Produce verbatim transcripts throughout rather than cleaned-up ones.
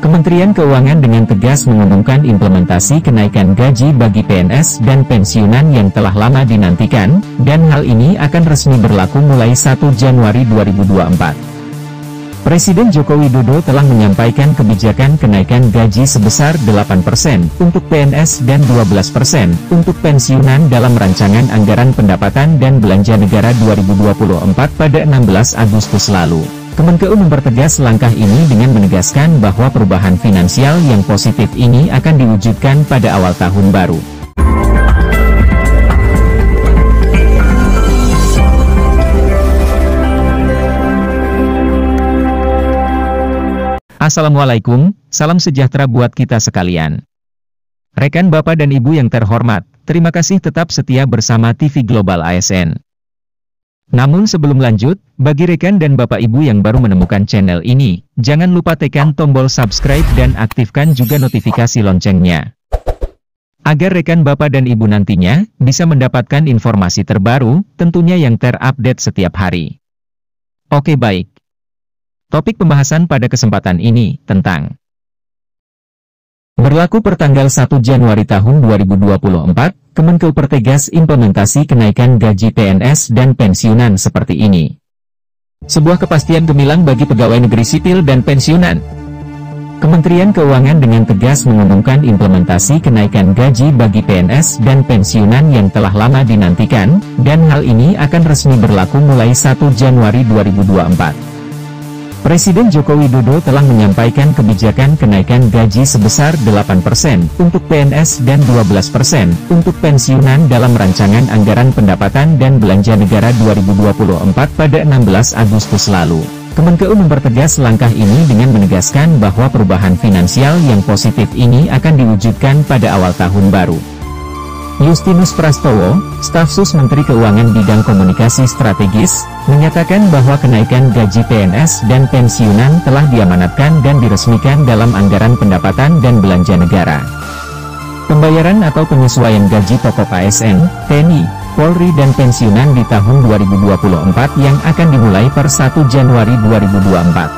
Kementerian Keuangan dengan tegas mengumumkan implementasi kenaikan gaji bagi P N S dan pensiunan yang telah lama dinantikan, dan hal ini akan resmi berlaku mulai satu Januari dua ribu dua puluh empat. Presiden Joko Widodo telah menyampaikan kebijakan kenaikan gaji sebesar delapan persen untuk P N S dan dua belas persen untuk pensiunan dalam rancangan anggaran pendapatan dan belanja negara dua ribu dua puluh empat pada enam belas Agustus lalu. Kemenkeu mempertegas langkah ini dengan menegaskan bahwa perubahan finansial yang positif ini akan diwujudkan pada awal tahun baru. Assalamualaikum, salam sejahtera buat kita sekalian. Rekan Bapak dan Ibu yang terhormat, terima kasih tetap setia bersama T V Global A S N. Namun sebelum lanjut, bagi rekan dan Bapak Ibu yang baru menemukan channel ini, jangan lupa tekan tombol subscribe dan aktifkan juga notifikasi loncengnya, agar rekan Bapak dan Ibu nantinya bisa mendapatkan informasi terbaru, tentunya yang terupdate setiap hari. Oke baik. Topik pembahasan pada kesempatan ini tentang berlaku pertanggal satu Januari tahun dua ribu dua puluh empat, Kemenkeu pertegas implementasi kenaikan gaji P N S dan pensiunan seperti ini. Sebuah kepastian gemilang bagi pegawai negeri sipil dan pensiunan. Kementerian Keuangan dengan tegas mengumumkan implementasi kenaikan gaji bagi P N S dan pensiunan yang telah lama dinantikan, dan hal ini akan resmi berlaku mulai satu Januari dua ribu dua puluh empat. Presiden Joko Widodo telah menyampaikan kebijakan kenaikan gaji sebesar delapan persen untuk P N S dan dua belas persen untuk pensiunan dalam rancangan anggaran pendapatan dan belanja negara dua ribu dua puluh empat pada enam belas Agustus lalu. Kemenkeu mempertegas langkah ini dengan menegaskan bahwa perubahan finansial yang positif ini akan diwujudkan pada awal tahun baru. Justinus Prastowo, staf sus Menteri Keuangan bidang komunikasi strategis, menyatakan bahwa kenaikan gaji P N S dan pensiunan telah diamanatkan dan diresmikan dalam anggaran pendapatan dan belanja negara. Pembayaran atau penyesuaian gaji pokok A S N, T N I, Polri dan pensiunan di tahun dua ribu dua puluh empat yang akan dimulai per satu Januari dua ribu dua puluh empat.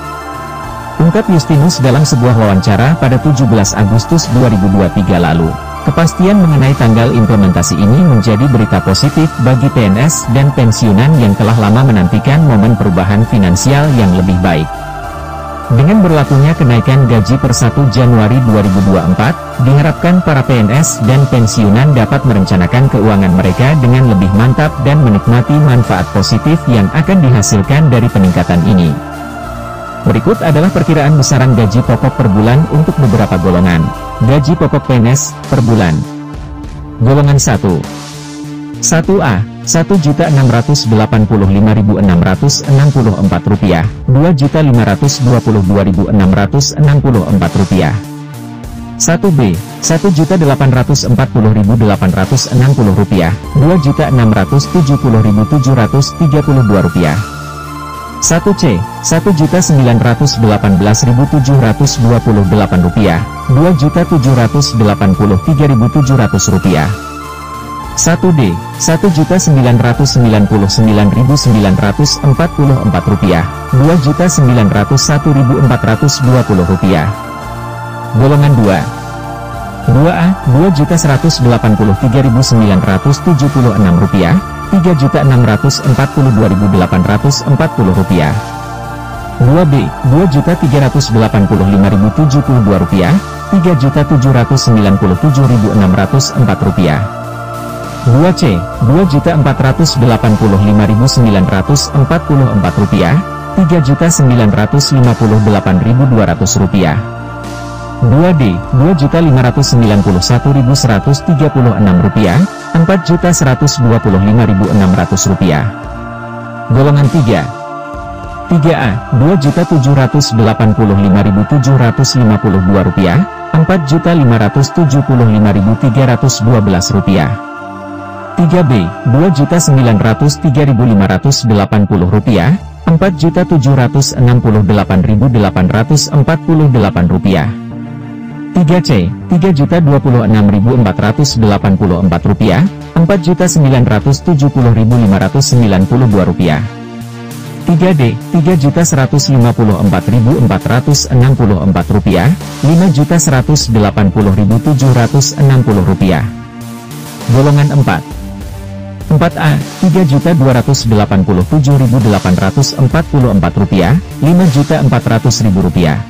Ungkap Justinus dalam sebuah wawancara pada tujuh belas Agustus dua ribu dua puluh tiga lalu. Kepastian mengenai tanggal implementasi ini menjadi berita positif bagi P N S dan pensiunan yang telah lama menantikan momen perubahan finansial yang lebih baik. Dengan berlakunya kenaikan gaji per satu Januari dua ribu dua puluh empat, diharapkan para P N S dan pensiunan dapat merencanakan keuangan mereka dengan lebih mantap dan menikmati manfaat positif yang akan dihasilkan dari peningkatan ini. Berikut adalah perkiraan besaran gaji pokok per bulan untuk beberapa golongan. Gaji pokok P N S per bulan. Golongan satu. satu A, satu juta enam ratus delapan puluh lima ribu enam ratus enam puluh empat rupiah, dua juta lima ratus dua puluh dua ribu enam ratus enam puluh empat rupiah. satu B, satu juta delapan ratus empat puluh ribu delapan ratus enam puluh rupiah, dua juta enam ratus tujuh puluh ribu tujuh ratus tiga puluh dua rupiah. satu C, satu juta sembilan ratus delapan belas ribu tujuh ratus dua puluh delapan rupiah, dua juta tujuh ratus delapan puluh tiga ribu tujuh ratus rupiah. satu D, satu juta sembilan ratus sembilan puluh sembilan ribu sembilan ratus empat puluh empat rupiah, dua juta sembilan ratus satu ribu empat ratus dua puluh rupiah. Golongan dua. dua A, dua juta seratus delapan puluh tiga ribu sembilan ratus tujuh puluh enam rupiah, tiga juta enam ratus empat puluh dua ribu delapan ratus empat puluh rupiah. dua B, dua juta tiga ratus delapan puluh lima ribu tujuh puluh dua rupiah, tiga juta tujuh ratus sembilan puluh tujuh ribu enam ratus empat rupiah. dua C, dua juta empat ratus delapan puluh lima ribu sembilan ratus empat puluh empat rupiah, tiga juta sembilan ratus lima puluh delapan ribu dua ratus rupiah. dua D, dua juta lima ratus sembilan puluh satu ribu seratus tiga puluh enam rupiah, empat juta seratus dua puluh lima ribu enam ratus rupiah. Golongan tiga. tiga A, dua juta tujuh ratus delapan puluh lima ribu tujuh ratus lima puluh dua rupiah, empat juta lima ratus tujuh puluh lima ribu tiga ratus dua belas rupiah. tiga B, dua juta sembilan ratus tiga ribu lima ratus delapan puluh rupiah, empat juta tujuh ratus enam puluh delapan ribu delapan ratus empat puluh delapan rupiah. tiga C, tiga juta dua puluh enam ribu empat ratus delapan puluh empat rupiah, empat juta sembilan ratus tujuh puluh ribu lima ratus sembilan puluh dua rupiah. tiga D, tiga juta seratus lima puluh empat ribu empat ratus enam puluh empat rupiah, lima juta seratus delapan puluh ribu tujuh ratus enam puluh rupiah. Golongan empat. empat A, tiga juta dua ratus delapan puluh tujuh ribu delapan ratus empat puluh empat rupiah, lima juta empat ratus ribu rupiah.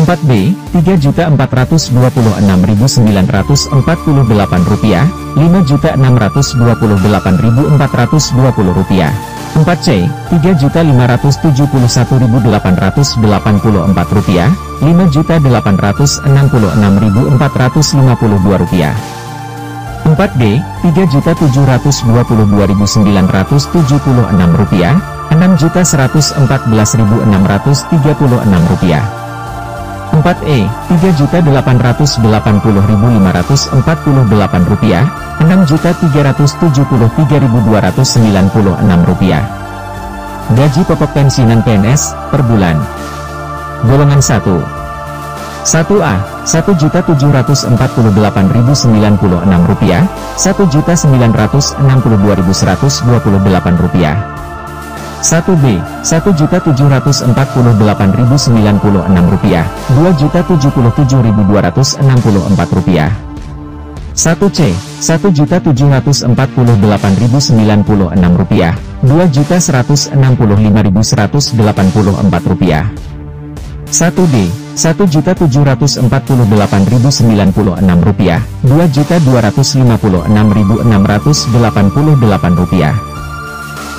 empat B, tiga juta empat ratus dua puluh enam ribu sembilan ratus empat puluh delapan rupiah, lima juta enam ratus dua puluh delapan ribu empat ratus dua puluh rupiah. empat C, tiga juta lima ratus tujuh puluh satu ribu delapan ratus delapan puluh empat rupiah, lima juta delapan ratus enam puluh enam ribu empat ratus lima puluh dua rupiah. empat D, tiga juta tujuh ratus dua puluh dua ribu sembilan ratus tujuh puluh enam rupiah, enam juta seratus empat belas ribu enam ratus tiga puluh enam rupiah. empat E, tiga juta delapan ratus delapan puluh ribu lima ratus empat puluh delapan rupiah, enam juta tiga ratus tujuh puluh tiga ribu dua ratus sembilan puluh enam rupiah. Gaji pokok pensiunan P N S per bulan. Golongan satu. satu A, satu juta tujuh ratus empat puluh delapan ribu sembilan puluh enam rupiah, satu juta sembilan ratus enam puluh dua ribu seratus dua puluh delapan rupiah. satu B, satu juta tujuh ratus empat puluh delapan ribu sembilan puluh enam rupiah, dua juta tujuh puluh tujuh ribu dua ratus enam puluh empat rupiah. satu C, satu juta tujuh ratus empat puluh delapan ribu sembilan puluh enam rupiah, dua juta seratus enam puluh lima ribu seratus delapan puluh empat rupiah. satu D, satu juta tujuh ratus empat puluh delapan ribu sembilan puluh enam rupiah, dua juta dua ratus lima puluh enam ribu enam ratus delapan puluh delapan rupiah.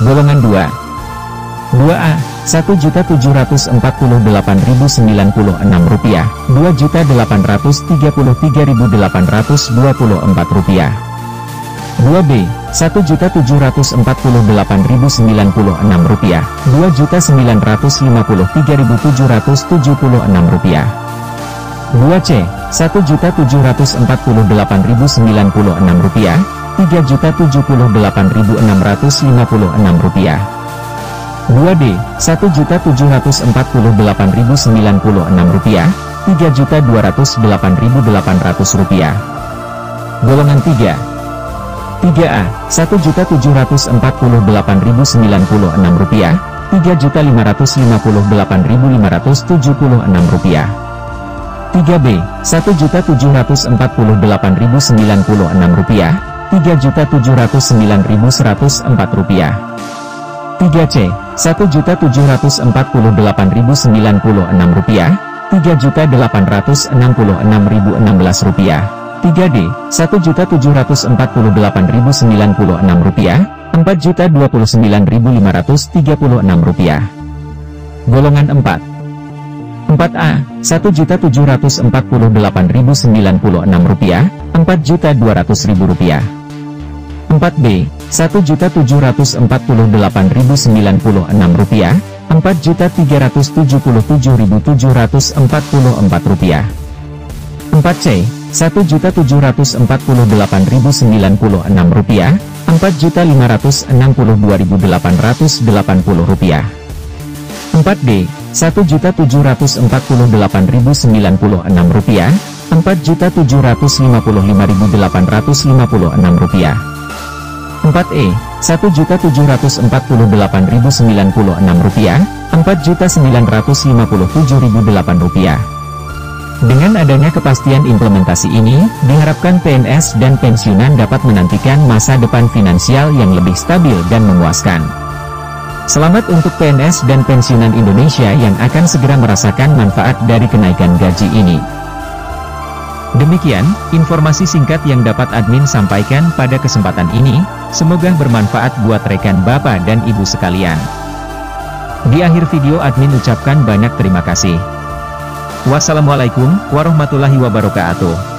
Golongan dua. dua A, satu juta tujuh ratus empat puluh delapan ribu sembilan puluh enam rupiah, dua juta delapan ratus tiga puluh tiga ribu delapan ratus dua puluh empat rupiah. dua B, satu juta tujuh ratus empat puluh delapan ribu sembilan puluh enam rupiah, dua juta sembilan ratus lima puluh tiga ribu tujuh ratus tujuh puluh enam rupiah. dua C, satu juta tujuh ratus empat puluh delapan ribu sembilan puluh enam rupiah, tiga juta tujuh puluh delapan ribu enam ratus lima puluh enam rupiah. dua D, satu juta tujuh ratus empat puluh delapan ribu sembilan puluh enam rupiah, tiga juta dua ratus delapan ribu delapan ratus rupiah. Golongan tiga. tiga A, satu juta tujuh ratus empat puluh delapan ribu sembilan puluh enam rupiah, tiga juta lima ratus lima puluh delapan ribu lima ratus tujuh puluh enam rupiah. tiga B, satu juta tujuh ratus empat puluh delapan ribu sembilan puluh enam rupiah, tiga juta tujuh ratus sembilan ribu seratus empat rupiah. tiga C, satu juta tujuh ratus empat puluh delapan ribu sembilan puluh enam rupiah, tiga juta delapan ratus enam puluh enam ribu enam belas rupiah. tiga D, satu juta tujuh ratus empat puluh delapan ribu sembilan puluh enam rupiah, empat juta dua puluh sembilan ribu lima ratus tiga puluh enam rupiah. Golongan empat. empat A, satu juta tujuh ratus empat puluh delapan ribu sembilan puluh enam rupiah, empat juta dua ratus ribu rupiah. empat B, satu juta tujuh ratus empat puluh delapan ribu sembilan puluh enam rupiah, empat juta tiga ratus tujuh puluh tujuh ribu tujuh ratus empat puluh empat rupiah. empat C, satu juta tujuh ratus empat puluh delapan ribu sembilan puluh enam rupiah, empat juta lima ratus enam puluh dua ribu delapan ratus delapan puluh rupiah. empat D, satu juta tujuh ratus empat puluh delapan ribu sembilan puluh enam rupiah, empat juta tujuh ratus lima puluh lima ribu delapan ratus lima puluh enam rupiah. empat E, satu juta tujuh ratus empat puluh delapan ribu sembilan puluh enam rupiah, empat juta sembilan ratus lima puluh tujuh ribu delapan rupiah. Dengan adanya kepastian implementasi ini, diharapkan P N S dan pensiunan dapat menantikan masa depan finansial yang lebih stabil dan memuaskan. Selamat untuk P N S dan pensiunan Indonesia yang akan segera merasakan manfaat dari kenaikan gaji ini. Demikian, informasi singkat yang dapat admin sampaikan pada kesempatan ini, semoga bermanfaat buat rekan Bapak dan Ibu sekalian. Di akhir video admin ucapkan banyak terima kasih. Wassalamualaikum warahmatullahi wabarakatuh.